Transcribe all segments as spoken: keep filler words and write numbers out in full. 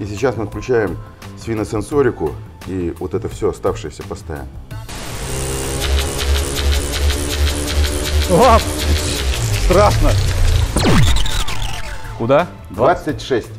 И сейчас мы включаем свиносенсорику и вот это все оставшееся поставим. О, страшно. Куда? двадцать шесть.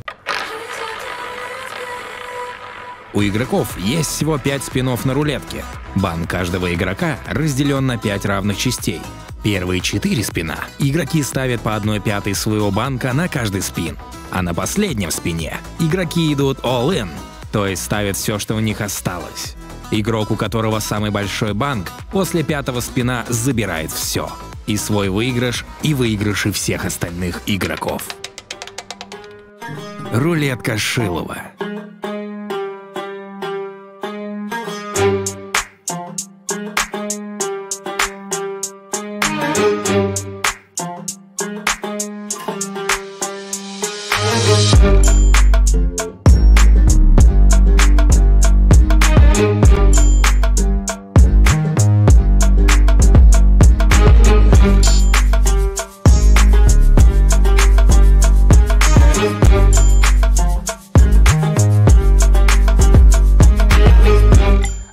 У игроков есть всего пять спинов на рулетке. Бан каждого игрока разделен на пять равных частей. Первые четыре спина игроки ставят по одной пятой своего банка на каждый спин. А на последнем спине игроки идут all-in, то есть ставят все, что у них осталось. Игрок, у которого самый большой банк, после пятого спина забирает все. И свой выигрыш, и выигрыши всех остальных игроков. Рулетка Шилова.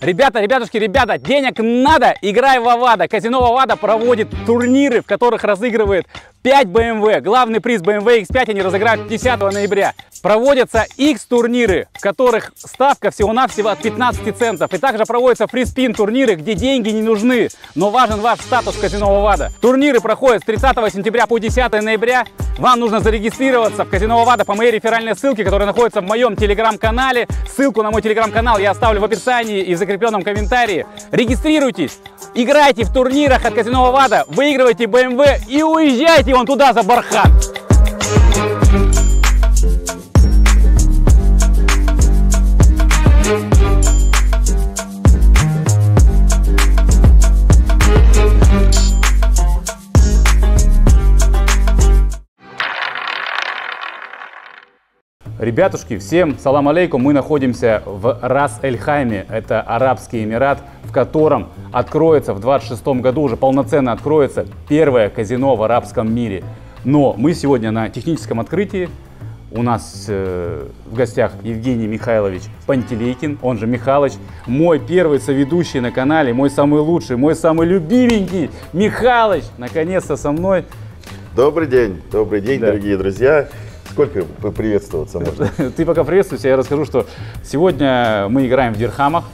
Ребята, ребятушки, ребята, денег надо, играй в Авада. Казино Авада проводит турниры, в которых разыгрывает пять бэ эм вэ. Главный приз бэ эм вэ икс пять они разыграют десятого ноября. Проводятся X-турниры, в которых ставка всего-навсего от пятнадцати центов. И также проводятся фриспин турниры, где деньги не нужны, но важен ваш статус казино Авада. Турниры проходят с тридцатого сентября по десятое ноября. Вам нужно зарегистрироваться в казино Авада по моей реферальной ссылке, которая находится в моем телеграм-канале. Ссылку на мой телеграм-канал я оставлю в описании и в закрепленном комментарии. Регистрируйтесь, играйте в турнирах от казино Авада, выигрывайте бэ эм вэ и уезжайте вон туда за бархан. Ребятушки, всем салам алейкум, мы находимся в Рас-Эль-Хайме, это Арабский Эмират, в котором откроется в двадцать шестом году, уже полноценно откроется первое казино в арабском мире. Но мы сегодня на техническом открытии, у нас э, в гостях Евгений Михайлович Пантелейкин, он же Михалыч, мой первый соведущий на канале, мой самый лучший, мой самый любименький Михалыч, наконец-то со мной. Добрый день, добрый день, да. Дорогие друзья. Сколько поприветствоваться можно? Ты пока приветствуйся, я расскажу, что сегодня мы играем в дирхамах.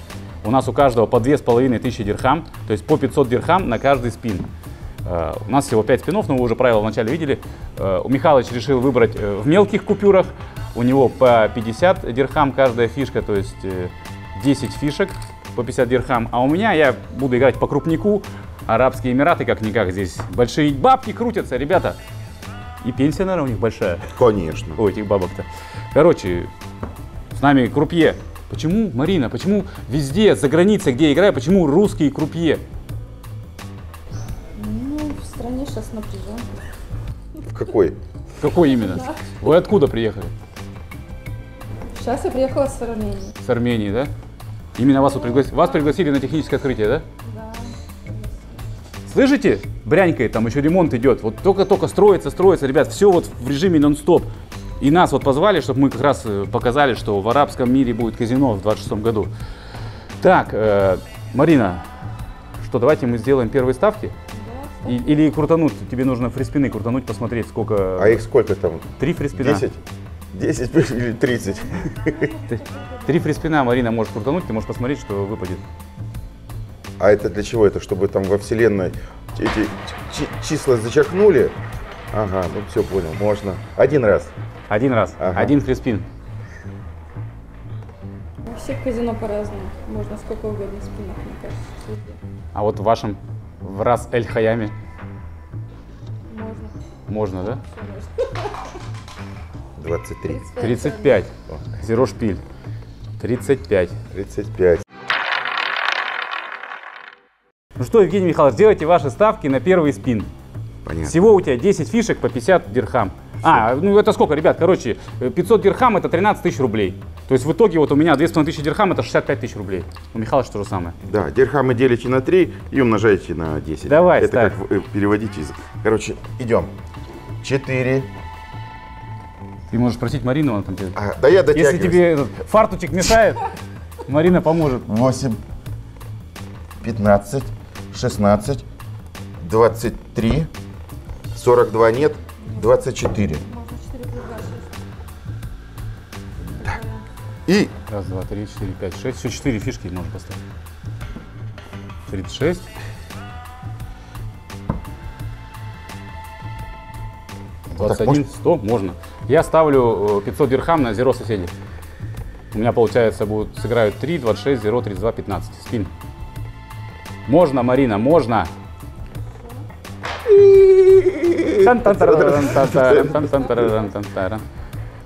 У нас у каждого по две тысячи пятьсот дирхам, то есть по пятьсот дирхам на каждый спин. У нас всего пять спинов, но вы уже правила вначале видели. У Михалыч решил выбрать в мелких купюрах. У него по пятьдесят дирхам каждая фишка, то есть десять фишек по пятьдесят дирхам. А у меня, я буду играть по крупнику. Арабские Эмираты, как-никак, здесь большие бабки крутятся, ребята. И пенсия, наверное, у них большая. Конечно. Ой, этих бабок-то. Короче, с нами крупье. Почему, Марина, почему везде, за границей, где играю, почему русские крупье? Ну, в стране сейчас напряжен. В какой? В какой именно? Да. Вы откуда приехали? Сейчас я приехала с Армении. С Армении, да? Именно вас, ну, пригла... вас пригласили на техническое открытие, да? Да. Слышите? Брянькой, там еще ремонт идет. Вот только-только строится, строится, ребят, все вот в режиме нон-стоп. И нас вот позвали, чтобы мы как раз показали, что в арабском мире будет казино в двадцать шестом году. Так, э, Марина, что, давайте мы сделаем первые ставки? Да. И, или крутануть, тебе нужно фриспины крутануть, посмотреть, сколько... А их сколько там? Три фриспина. Десять? Десять или тридцать? Три фриспина Марина может крутануть, ты можешь посмотреть, что выпадет. А это для чего? Это чтобы там во вселенной эти числа зачеркнули? Ага, ну все, понял, можно. Один раз. Один раз, ага. Один фриспин. У всех казино по-разному, можно сколько угодно спинов, мне кажется. А вот в вашем, в Рас-Эль-Хайме? Можно. Можно, да? двадцать три. тридцать пять. Зеро шпиль. тридцать пять. тридцать пять. Ну что, Евгений Михайлович, делайте ваши ставки на первый спин. Понятно. Всего у тебя десять фишек по пятьдесят дирхам. Все. А, ну это сколько, ребят? Короче, пятьсот дирхам это тринадцать тысяч рублей. То есть в итоге вот у меня две тысячи пятьсот дирхам это шестьдесят пять тысяч рублей. У Михалыча то же самое. Да, дирхамы делите на три и умножаете на десять. Давай, это ставь. Как переводить из... Короче, идем. четыре. И можешь просить Марину, она там тебе... А, да я дотягиваюсь. Если тебе этот фартучек мешает, Марина поможет. восемь, пятнадцать, шестнадцать, двадцать три, сорок два нет, двадцать четыре. И... Раз, два, три, четыре, пять, шесть. Все, четыре фишки можно поставить. тридцать шесть. двадцать один, сто, можно. Я ставлю пятьсот дирхам на зеро соседей. У меня, получается, будут, сыграют три, двадцать шесть, зеро, тридцать два, пятнадцать. Спин. Можно, Марина, можно.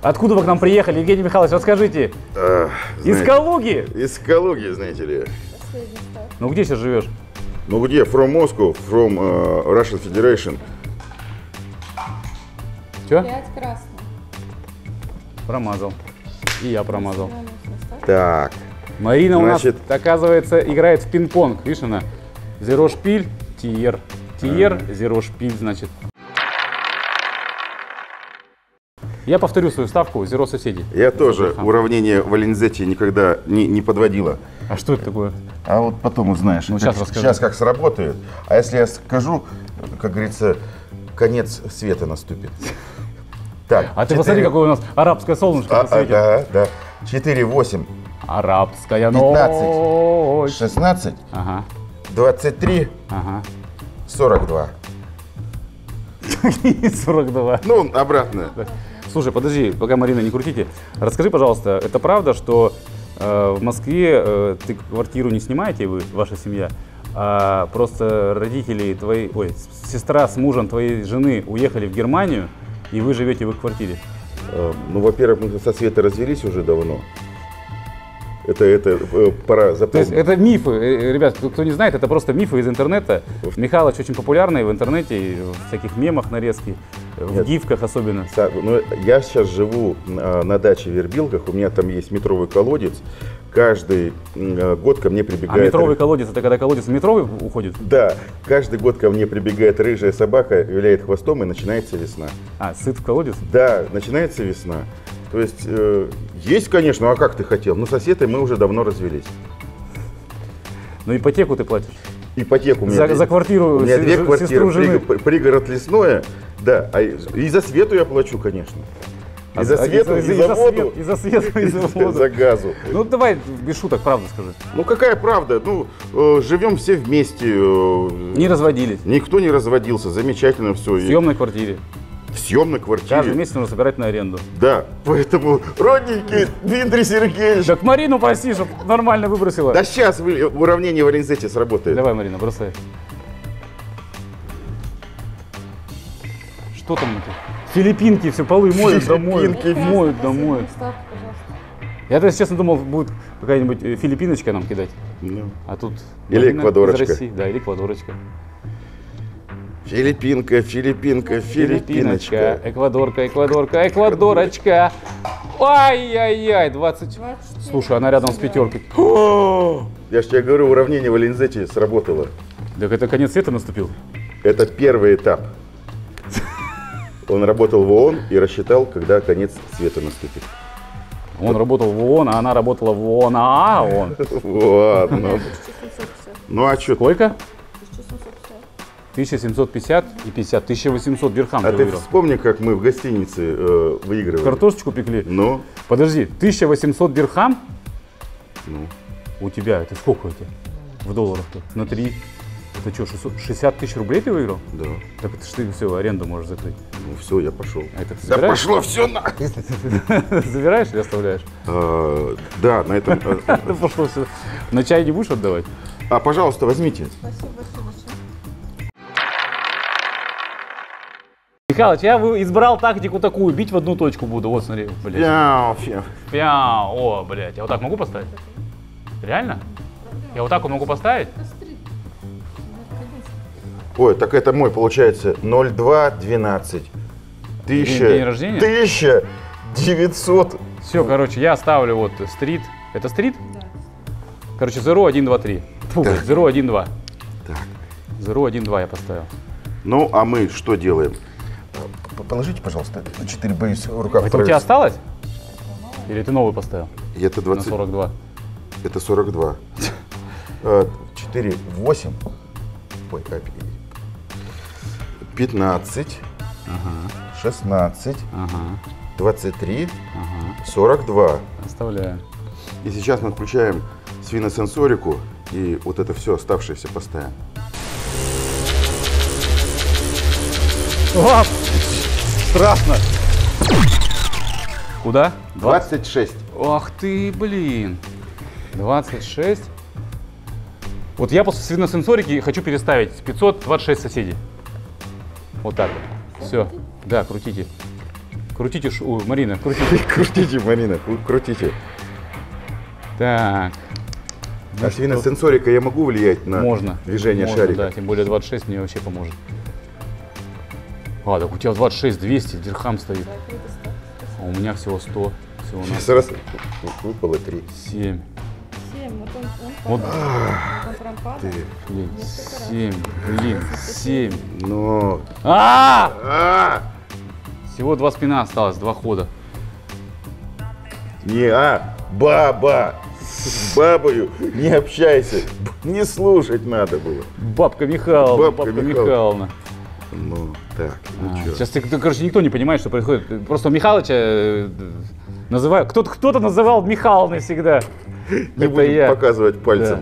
Откуда вы к нам приехали, Евгений Михайлович, расскажите. А, знаете, из Калуги? Из Калуги, знаете ли. Ну где сейчас живешь? Ну где? From Moscow, from uh, Russian Federation. Че? Пять красных. Промазал. И я промазал. Так. Марина, значит... у нас, оказывается, играет в пинг-понг. Видишь, она? Зеро шпиль, тиер. Тиер, а. Зеро шпиль, значит. Я повторю свою ставку «Зеро соседей». Я тоже уравнение Валензетти никогда не, не подводила. А что это такое? А вот потом узнаешь. Ну, сейчас, расскажу. Сейчас как сработает. А если я скажу, как говорится, конец света наступит. Так, а четыре... ты посмотри, какое у нас арабское солнышко. А, а, да, да. четыре, восемь. Арабская ночь. шестнадцать. Ага. двадцать три. Ага. сорок два. сорок два. Ну, обратно. Слушай, подожди, пока Марина не крутите. Расскажи, пожалуйста, это правда, что э, в Москве э, ты квартиру не снимаете вы, ваша семья, а просто родители твои, ой, сестра с мужем твоей жены уехали в Германию, и вы живете в их квартире? Э, ну, во-первых, мы со Светой развелись уже давно. Это, это пора запомнить. То есть это мифы, ребят, кто не знает, это просто мифы из интернета. Михалыч очень популярный в интернете, в всяких мемах нарезки, в Нет. гифках особенно. Ну, я сейчас живу на, на даче в Вербилках, у меня там есть метровый колодец, каждый год ко мне прибегает... А метровый колодец, это когда колодец в метровый уходит? Да, каждый год ко мне прибегает рыжая собака, виляет хвостом, и начинается весна. А, сыт в колодец? Да, начинается весна. То есть, э, есть, конечно, а как ты хотел, но соседи мы уже давно развелись. Ну, ипотеку ты платишь? Ипотеку мне. За, за квартиру у меня две квартиры, жены. Пригород Лесное, да, а и за Свету я плачу, конечно. И за свету, и за воду, и за свету, и за воду. За газу. Ну, давай без шуток, правду скажи. Ну, какая правда? Ну, э, живем все вместе. Э, не разводились? Никто не разводился, замечательно все. В съемной квартире? В съемной квартире. Каждый месяц нужно собирать на аренду. Да, поэтому, родненький Дмитрий Сергеевич. Так Марину проси, чтобы нормально выбросила. Да сейчас уравнение Валензетти сработает. Давай, Марина, бросай. Что там это? Филиппинки, все полы моют, да моют, моют, да моют. Я, если честно, думал, будет какая-нибудь филиппиночка нам кидать. No. А тут... Или эквадорочка. Да, или эквадорочка. Филиппинка, филиппинка, филиппиночка. Эквадорка, эквадорка, эквадорочка. Ай-яй-яй, двадцать. Слушай, она рядом с пятеркой. Я же тебе говорю, уравнение Валензетти сработало. Так это конец света наступил? Это первый этап. Он работал в ООН и рассчитал, когда конец света наступит. Он работал в ООН, а она работала в ООН, а он. Ладно. Ну а что? Сколько? тысяча семьсот пятьдесят и пятьдесят, тысяча восемьсот дирхам. А ты выиграл. Вспомни, как мы в гостинице э, выигрывали. Картошечку пекли? Ну. Подожди, тысяча восемьсот дирхам? Ну. У тебя, это сколько у тебя в долларах-то? На три. Это что, шестьдесят тысяч рублей ты выиграл? Да. Так это ж ты все, аренду можешь закрыть. Ну все, я пошел. А это да пошло все на... Забираешь или оставляешь? Да, на этом... Пошло все. На чай не будешь отдавать? А, пожалуйста, возьмите. Спасибо, спасибо. Михалыч, я избрал тактику такую, бить в одну точку буду. Вот, смотри, блядь. Пяу, фе. Пяу, о, блядь. Я вот так могу поставить? Реально? Я вот так вот могу поставить? Ой, так это мой, получается, ноль два двенадцать. тысяча девятьсот. Все, короче, я ставлю вот стрит. Это стрит? Да. Короче, ноль один два три. Фу, ноль один два. Так. ноль один два я поставил. Ну, а мы что делаем? Положите, пожалуйста, на четыре боюсь рукав. Это у тебя осталось? Или ты новый поставил? Это двадцать. На сорок два. Это сорок два. четыре, восемь. Ой, капель. пятнадцать. Ага. шестнадцать. Ага. двадцать три. Ага. сорок два. Оставляем. И сейчас мы включаем свиносенсорику и вот это все оставшееся поставим. О, страшно. Куда? двадцать шесть. Ах ты, блин. двадцать шесть. Вот я после свиносенсорики хочу переставить пятьсот двадцать шесть соседей. Вот так вот. Все. Да, крутите. Крутите, Ой, Марина, крутите. Крутите, Марина, крутите. Так. А свиносенсорика я могу влиять на Можно. движение Можно, шарика? Да, тем более двадцать шесть мне вообще поможет. А, так у тебя двадцать шесть двести, дирхам стоит. А у меня всего сто. Всего Сейчас раз выпало три. семь. Вот. Блин, семь, блин, семь. Но. А! Всего два спина осталось, два хода. Не а, баба, с бабою не общайся, не слушать надо было. Бабка Михайловна, бабка, бабка Михайловна. Ну так, ну а, сейчас, ты, короче, никто не понимает, что происходит. Просто Михалыча называют, кто-то кто-то называл Михайловной всегда. Не будем показывать пальцем.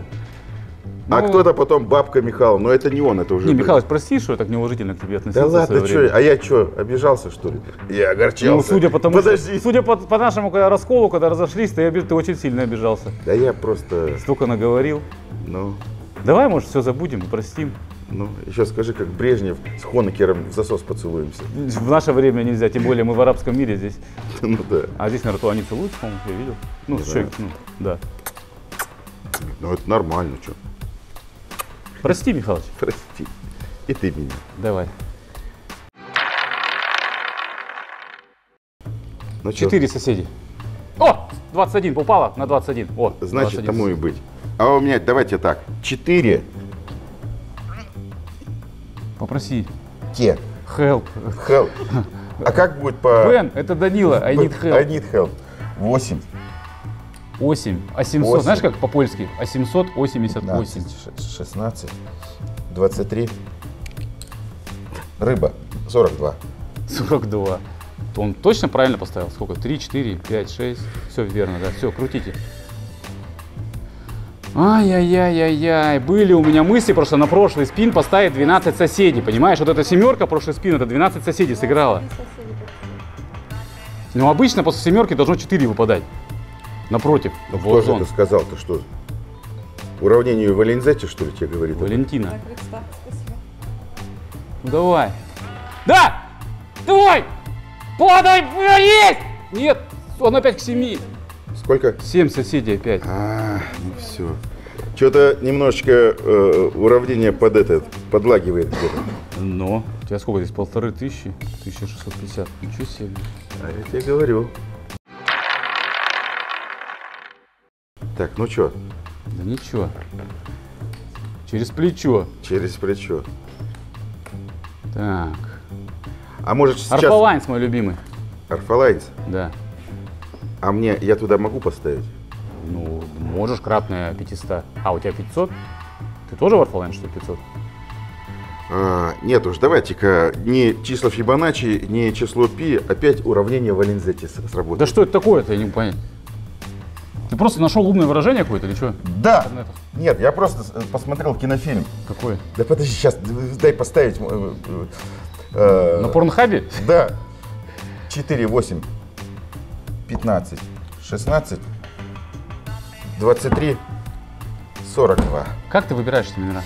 Да. А ну, кто-то потом бабка Михайловна, но это не он, это уже... Не, Михалыч, прости, что я так неуважительно к тебе относился. Да ладно, что, а я что, обижался, что ли? Я огорчался. Ну, судя по тому, Подожди. Что, судя по, по нашему расколу, когда разошлись, ты, ты очень сильно обижался. Да я просто... Столько наговорил. Ну... Давай, может, все забудем, простим. Ну, еще скажи, как Брежнев с Хонекером в засос поцелуемся. В наше время нельзя, тем более мы в арабском мире здесь. Ну да. А здесь на рту они целуются, по-моему, я видел. Ну, щеки, ну, да. Ну, это нормально, что. Прости, Михалыч. Прости. И ты меня. Давай. Ну, четыре соседи. О, двадцать один упало на двадцать один. О, значит, тому и быть. А у меня, давайте так, четыре. Попроси. Те. Help. Help. А как будет по... Бен, это Данила, I need help. I need help. восемь. восемь. А семьсот, восемь. Знаешь как по-польски? А семьсот восемьдесят восемь. шестнадцать. двадцать три. Рыба. сорок два. сорок два. То он точно правильно поставил? Сколько? три, четыре, пять, шесть. Все верно, да? Все, крутите. Ай-яй-яй-яй-яй, были у меня мысли просто на прошлый спин поставить двенадцать соседей, понимаешь? Вот эта семерка, прошлый спин, это двенадцать соседей сыграла. Ну, обычно после семерки должно четыре выпадать. Напротив. Ну, вот кто же это сказал? Ты что? Уравнение Валензетти, что ли, тебе говорит? Валентина. Это? Ну, давай. Да! Давай! Подай! Есть! Нет, он опять к семи. Сколько? семь соседей опять. А, ну все. Что-то немножечко э, уравнение под этот, подлагивает где-то. Но. У тебя сколько здесь? Полторы тысячи? тысяча шестьсот пятьдесят. Ничего себе. А я тебе говорю. Так, ну что? Да ничего. Через плечо. Через плечо. Так. А может сейчас... Арфалайнс мой любимый. Арфалайнс? Да. А мне, я туда могу поставить? Ну, можешь, кратное пятьсот. А, у тебя пятьсот? Ты тоже в Арфалайн, что ли, пятьсот? А, нет уж, давайте-ка, не число Фибоначчи, не число Пи, опять уравнение Валензетти сработает. Да что это такое-то, я не понял. Ты просто нашел умное выражение какое-то или что? Да. Нет, я просто посмотрел кинофильм. Какой? Да подожди, сейчас, дай поставить. Э, э, На Порнхабе? Да. четыре, восемь. пятнадцать, шестнадцать, двадцать три, сорок два. Как ты выбираешь эти номера?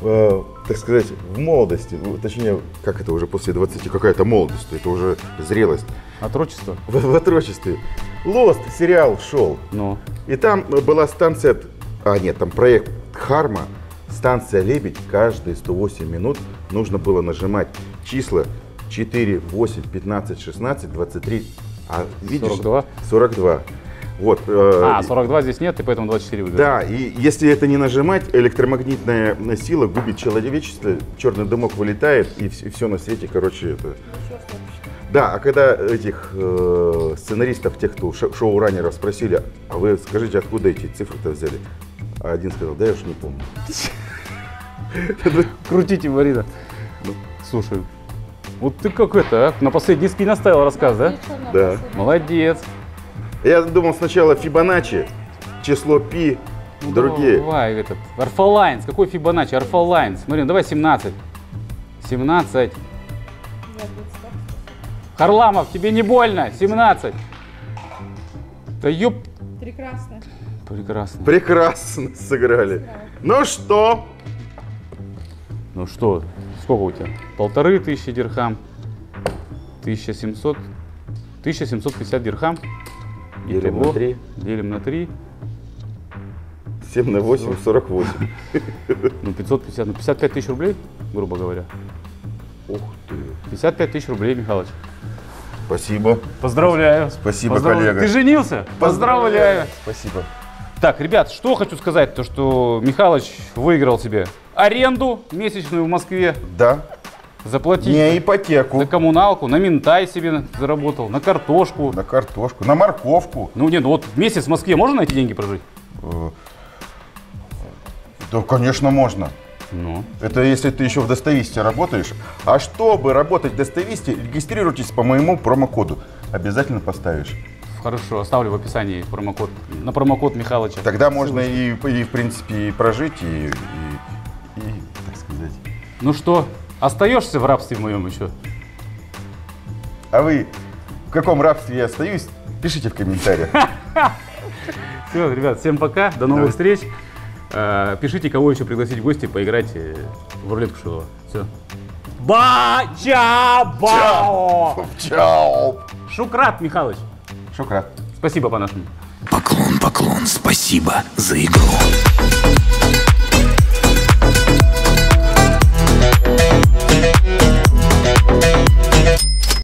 Э, так сказать, в молодости, точнее, как это уже после двадцати, какая-то молодость, это уже зрелость. Отрочество? В, в отрочестве. Лост сериал шел, но. И там была станция, а нет, там проект Дхарма, станция Лебедь, каждые сто восемь минут нужно было нажимать числа. четыре, восемь, пятнадцать, шестнадцать, двадцать три, а видишь, сорок два. сорок два. Вот, а, сорок два здесь нет, и поэтому двадцать четыре выберу. Да, и если это не нажимать, электромагнитная сила губит человечество, черный дымок вылетает, и все, и все на свете, короче, это... Да, а когда этих э, сценаристов, тех, кто шоураннеров спросили, а вы скажите, откуда эти цифры-то взяли? А один сказал, да я уж не помню. Крутите, Марина. Слушай, вот ты как это, а? На последний спин оставил рассказ, да? Да. Молодец. Я думал сначала Фибоначчи, число пи, другие. Давай, этот, Орфолайнс, какой Фибоначчи, Орфолайнс. Марина, давай семнадцать. семнадцать. Харламов, тебе не больно? семнадцать. Да ёп... Прекрасно. Прекрасно. Прекрасно сыграли. Да. Ну что? Ну что, сколько у тебя? Полторы тысячи дирхам. тысяча семьсот. тысяча семьсот пятьдесят дирхам. Делим на три. Делим на три. семь на восемь, сорок восемь. Ну пятьсот пятьдесят, ну пятьдесят пять тысяч рублей, грубо говоря. Ух ты. пятьдесят пять тысяч рублей, Михалыч. Спасибо. Поздравляю. Спасибо, Поздравляю. коллега. Ты женился? Поздравляю. Поздравляю. Спасибо. Так, ребят, что хочу сказать, то что Михалыч выиграл себе аренду месячную в Москве. Да. Заплатить. Не ипотеку. На коммуналку, на минтай себе заработал, на картошку. На картошку, на морковку. Ну нет, ну вот месяц в Москве можно эти деньги прожить? Да, конечно, можно. Ну. Это если ты еще в Достависте работаешь. А чтобы работать в Достависте, регистрируйтесь по моему промокоду. Обязательно поставишь. Хорошо, оставлю в описании промокод, на промокод Михалыча. Тогда можно и, и, в принципе, и прожить, и, и, и, так сказать. Ну что, остаешься в рабстве моем еще? А вы в каком рабстве я остаюсь, пишите в комментариях. Все, ребят, всем пока, до новых встреч. Пишите, кого еще пригласить в гости, поиграть в рулетку Шилова. Все. Ба-ча-бао! Чао! Шукрат, Михалыч. Шукрат. Спасибо по-нашему. Поклон, поклон, спасибо за игру.